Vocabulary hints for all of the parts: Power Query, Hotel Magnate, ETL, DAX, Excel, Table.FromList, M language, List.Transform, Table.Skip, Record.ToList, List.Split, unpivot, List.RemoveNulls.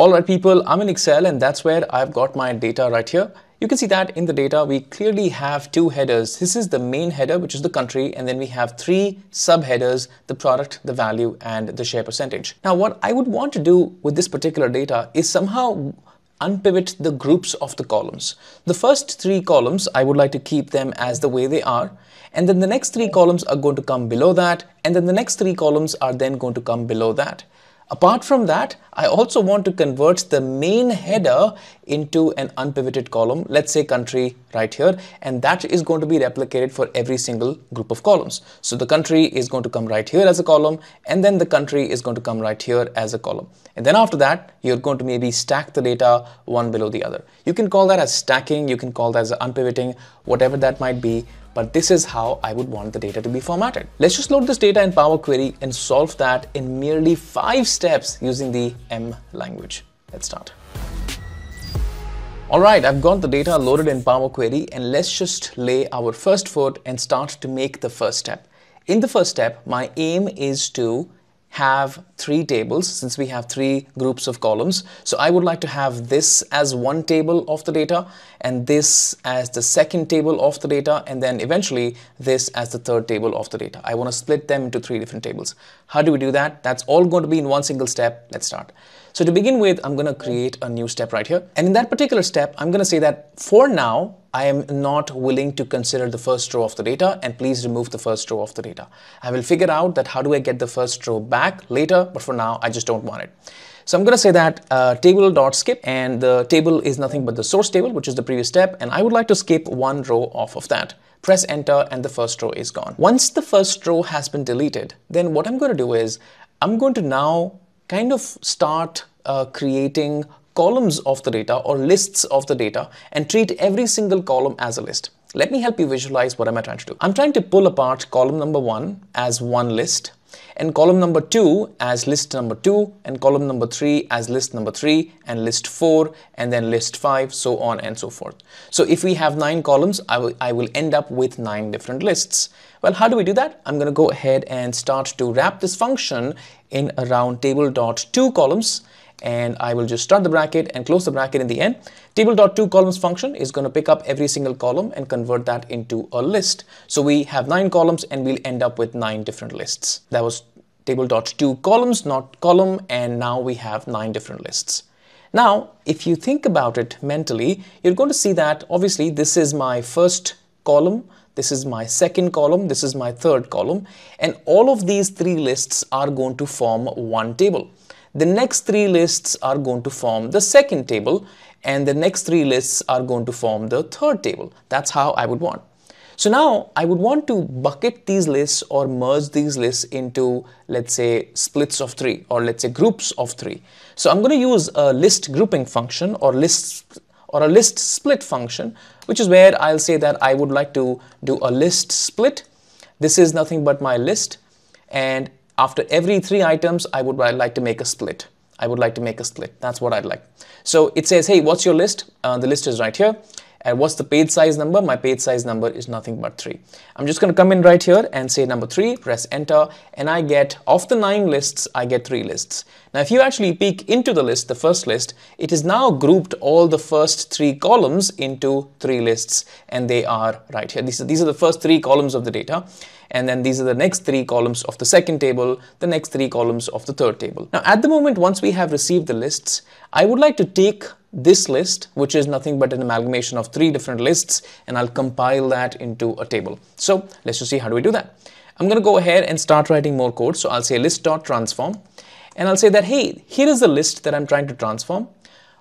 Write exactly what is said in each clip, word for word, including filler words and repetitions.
Alright people, I'm in Excel and that's where I've got my data right here. You can see that in the data we clearly have two headers. This is the main header, which is the country, and then we have three subheaders: the product, the value, and the share percentage. Now what I would want to do with this particular data is somehow unpivot the groups of the columns. The first three columns, I would like to keep them as the way they are, and then the next three columns are going to come below that, and then the next three columns are then going to come below that. Apart from that, I also want to convert the main header into an unpivoted column, let's say country right here, and that is going to be replicated for every single group of columns. So the country is going to come right here as a column, and then the country is going to come right here as a column. And then after that, you're going to maybe stack the data one below the other. You can call that as stacking, you can call that as unpivoting, whatever that might be. But this is how I would want the data to be formatted. Let's just load this data in Power Query and solve that in merely five steps using the M language. Let's start. All right, I've got the data loaded in Power Query, and let's just lay our first foot and start to make the first step. In the first step, my aim is to have three tables, since we have three groups of columns. So I would like to have this as one table of the data, and this as the second table of the data, and then eventually this as the third table of the data. I want to split them into three different tables. How do we do that? That's all going to be in one single step. Let's start. So to begin with, I'm going to create a new step right here. And in that particular step, I'm going to say that for now, I am not willing to consider the first row of the data, and please remove the first row of the data. I will figure out that how do I get the first row back later, but for now, I just don't want it. So I'm going to say that uh, table.skip, and the table is nothing but the source table, which is the previous step, and I would like to skip one row off of that. Press enter and the first row is gone. Once the first row has been deleted, then what I'm going to do is I'm going to now kind of start uh, creating columns of the data or lists of the data and treat every single column as a list. Let me help you visualize what am I trying to do. I'm trying to pull apart column number one as one list, and column number two as list number two, and column number three as list number three, and list four, and then list five, so on and so forth. So if we have nine columns, I will, I will end up with nine different lists. Well, how do we do that? I'm going to go ahead and start to wrap this function in around table.ToColumns. And I will just start the bracket and close the bracket in the end. Table.ToColumns function is going to pick up every single column and convert that into a list. So we have nine columns and we'll end up with nine different lists. That was table.ToColumns, not column, and now we have nine different lists. Now, if you think about it mentally, you're going to see that obviously this is my first column, this is my second column, this is my third column, and all of these three lists are going to form one table. The next three lists are going to form the second table, and the next three lists are going to form the third table. That's how I would want. So now I would want to bucket these lists or merge these lists into, let's say, splits of three, or let's say groups of three. So I'm going to use a list grouping function or list or a list split function, which is where I'll say that I would like to do a list split. This is nothing but my list, and after every three items, I would like to make a split. I would like to make a split. That's what I'd like. So it says, hey, what's your list? Uh, the list is right here. And what's the page size number? My page size number is nothing but three. I'm just going to come in right here and say number three, press enter, and I get, of the nine lists, I get three lists. Now, if you actually peek into the list, the first list, it is now grouped all the first three columns into three lists, and they are right here. These are, these are the first three columns of the data. And then these are the next three columns of the second table, the next three columns of the third table. Now, at the moment, once we have received the lists, I would like to take this list, which is nothing but an amalgamation of three different lists, and I'll compile that into a table. So let's just see how do we do that. I'm going to go ahead and start writing more code. So I'll say list.transform, and I'll say that, hey, here is the list that I'm trying to transform,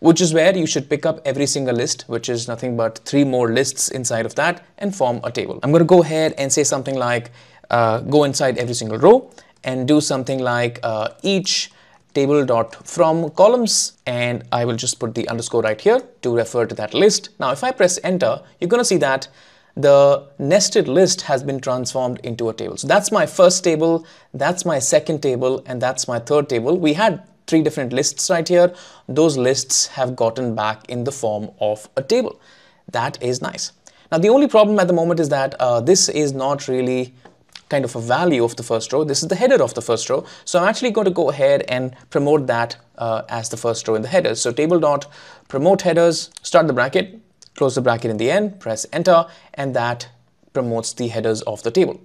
which is where you should pick up every single list, which is nothing but three more lists inside of that, and form a table. I'm going to go ahead and say something like uh, go inside every single row and do something like uh, each table.FromColumns, and I will just put the underscore right here to refer to that list. Now, if I press enter, you're going to see that the nested list has been transformed into a table. So that's my first table, that's my second table, and that's my third table. We had three different lists right here. Those lists have gotten back in the form of a table. That is nice. Now, the only problem at the moment is that uh, this is not really kind of a value of the first row. This is the header of the first row. So I'm actually going to go ahead and promote that uh, as the first row in the header. So Table.PromoteHeaders, start the bracket, close the bracket in the end, press enter, and that promotes the headers of the table.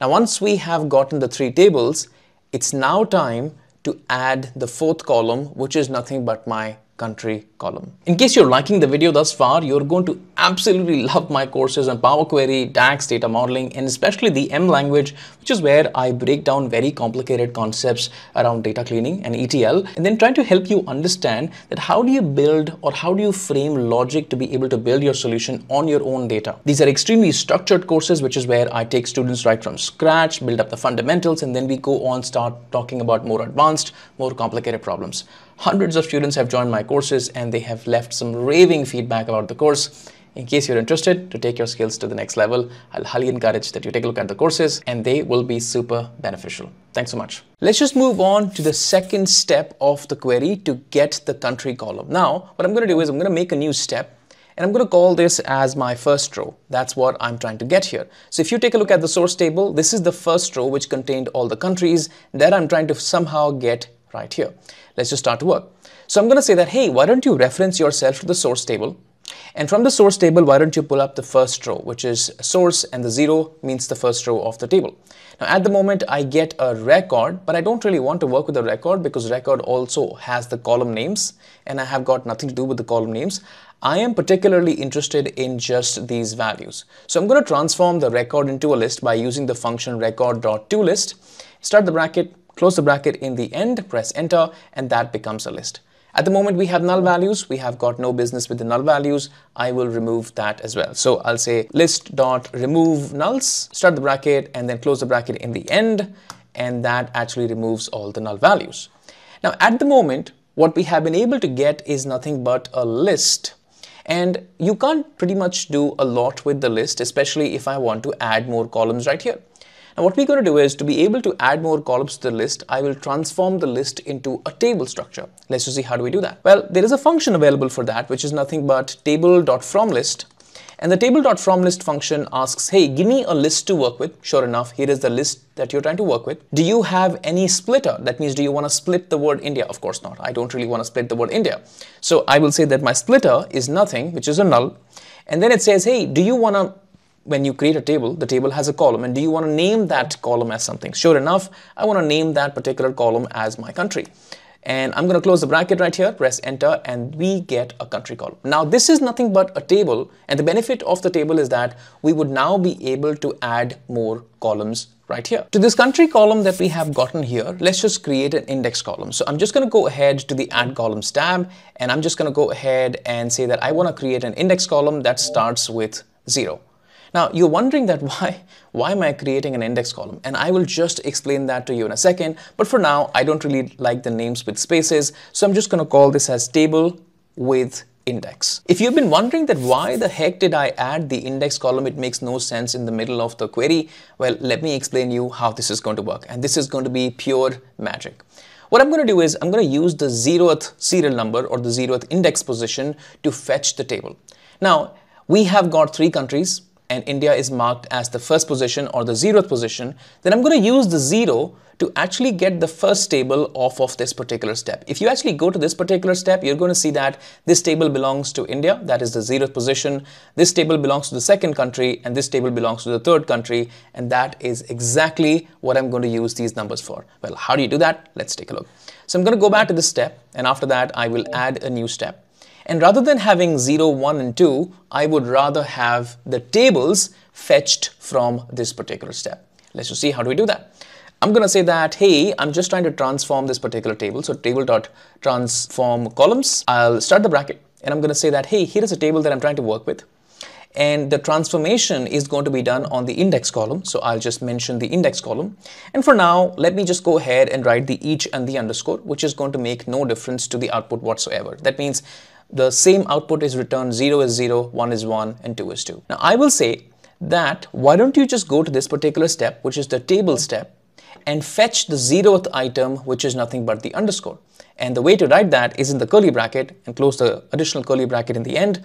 Now, once we have gotten the three tables, it's now time to add the fourth column, which is nothing but my country column. In case you're liking the video thus far, you're going to absolutely love my courses on Power Query, DAX, data modeling, and especially the M language, which is where I break down very complicated concepts around data cleaning and E T L, and then try to help you understand that how do you build or how do you frame logic to be able to build your solution on your own data. These are extremely structured courses, which is where I take students right from scratch, build up the fundamentals, and then we go on start talking about more advanced, more complicated problems. Hundreds of students have joined my courses and they have left some raving feedback about the course. In case you're interested to take your skills to the next level, I'll highly encourage that you take a look at the courses and they will be super beneficial. Thanks so much. Let's just move on to the second step of the query to get the country column. Now, what I'm going to do is I'm going to make a new step and I'm going to call this as my first row. That's what I'm trying to get here. So if you take a look at the source table, this is the first row which contained all the countries that I'm trying to somehow get right here. Let's just start to work. So I'm going to say that, hey, why don't you reference yourself to the source table? And from the source table, why don't you pull up the first row, which is source, and the zero means the first row of the table. Now, at the moment, I get a record, but I don't really want to work with a record because record also has the column names, and I have got nothing to do with the column names. I am particularly interested in just these values. So I'm going to transform the record into a list by using the function Record.ToList. Start the bracket, close the bracket in the end, press enter, and that becomes a list. At the moment, we have null values. We have got no business with the null values. I will remove that as well. So I'll say List.RemoveNulls, start the bracket, and then close the bracket in the end, and that actually removes all the null values. Now, at the moment, what we have been able to get is nothing but a list. And you can't pretty much do a lot with the list, especially if I want to add more columns right here. Now, what we're going to do is, to be able to add more columns to the list, I will transform the list into a table structure. Let's just see how do we do that. Well, there is a function available for that, which is nothing but Table.FromList. And the Table.FromList function asks, hey, give me a list to work with. Sure enough, here is the list that you're trying to work with. Do you have any splitter? That means, do you want to split the word India? Of course not. I don't really want to split the word India. So I will say that my splitter is nothing, which is a null. And then it says, hey, do you want to, when you create a table, the table has a column, and do you want to name that column as something? Sure enough, I want to name that particular column as my country. And I'm going to close the bracket right here, press enter, and we get a country column. Now, this is nothing but a table, and the benefit of the table is that we would now be able to add more columns right here. To this country column that we have gotten here, let's just create an index column. So I'm just going to go ahead to the Add Columns tab, and I'm just going to go ahead and say that I want to create an index column that starts with zero. Now, you're wondering that why, why am I creating an index column? And I will just explain that to you in a second. But for now, I don't really like the names with spaces. So I'm just going to call this as table with index. If you've been wondering that why the heck did I add the index column, it makes no sense in the middle of the query. Well, let me explain you how this is going to work. And this is going to be pure magic. What I'm going to do is I'm going to use the zeroth serial number or the zeroth index position to fetch the table. Now, we have got three countries, and India is marked as the first position or the zeroth position, then I'm going to use the zero to actually get the first table off of this particular step. If you actually go to this particular step, you're going to see that this table belongs to India, that is the zeroth position. This table belongs to the second country, and this table belongs to the third country. And that is exactly what I'm going to use these numbers for. Well, how do you do that? Let's take a look. So I'm going to go back to this step, and after that, I will add a new step. And rather than having zero, one, and two, I would rather have the tables fetched from this particular step. Let's just see how do we do that. I'm going to say that, hey, I'm just trying to transform this particular table. So Table.TransformColumns, I'll start the bracket, and I'm going to say that, hey, here is a table that I'm trying to work with. And the transformation is going to be done on the index column. So I'll just mention the index column. And for now, let me just go ahead and write the each and the underscore, which is going to make no difference to the output whatsoever. That means the same output is returned, zero is zero, one is one, and two is two. Now, I will say that why don't you just go to this particular step, which is the table step, and fetch the zeroth item, which is nothing but the underscore. And the way to write that is in the curly bracket and close the additional curly bracket in the end.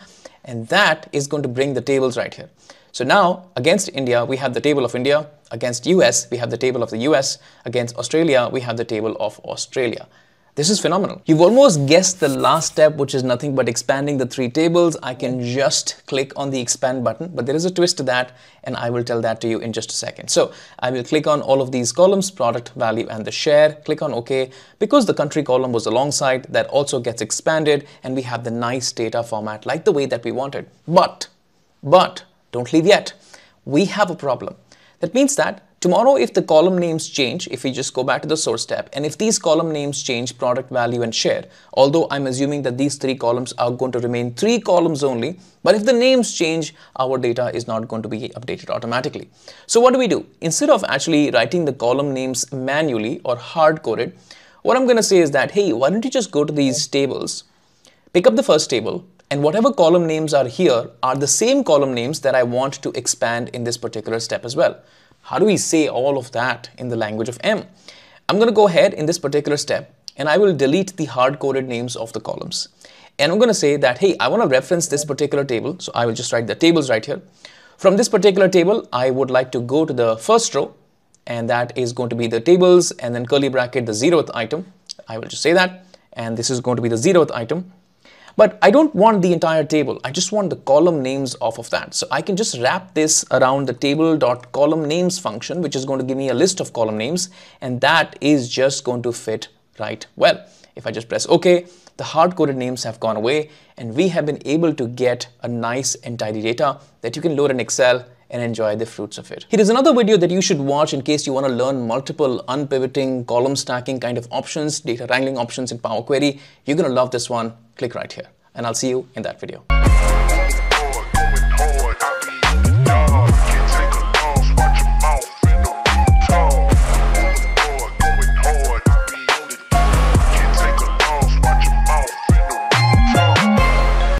And that is going to bring the tables right here. So now against India, we have the table of India. Against U S, we have the table of the U S. Against Australia, we have the table of Australia. This is phenomenal. You've almost guessed the last step, which is nothing but expanding the three tables. I can just click on the expand button, but there is a twist to that, and I will tell that to you in just a second. So I will click on all of these columns, product, value, and the share. Click on OK. Because the country column was alongside, that also gets expanded, and we have the nice data format like the way that we wanted. But, but, don't leave yet. We have a problem. That means that tomorrow, if the column names change, if we just go back to the source tab, and if these column names change, product, value, and share, although I'm assuming that these three columns are going to remain three columns only, but if the names change, our data is not going to be updated automatically. So what do we do? Instead of actually writing the column names manually or hard-coded, what I'm going to say is that, hey, why don't you just go to these tables, pick up the first table, and whatever column names are here are the same column names that I want to expand in this particular step as well. How do we say all of that in the language of M? I'm going to go ahead in this particular step and I will delete the hard-coded names of the columns. And I'm going to say that, hey, I want to reference this particular table. So I will just write the tables right here. From this particular table, I would like to go to the first row, and that is going to be the tables and then curly bracket, the zeroth item. I will just say that, and this is going to be the zeroth item. But I don't want the entire table. I just want the column names off of that. So I can just wrap this around the table.columnNames function, which is going to give me a list of column names. And that is just going to fit right well. If I just press OK, the hard-coded names have gone away. And we have been able to get a nice and tidy data that you can load in Excel and enjoy the fruits of it. Here is another video that you should watch in case you want to learn multiple unpivoting, column stacking kind of options, data wrangling options in Power Query. You're going to love this one. Click right here, and I'll see you in that video.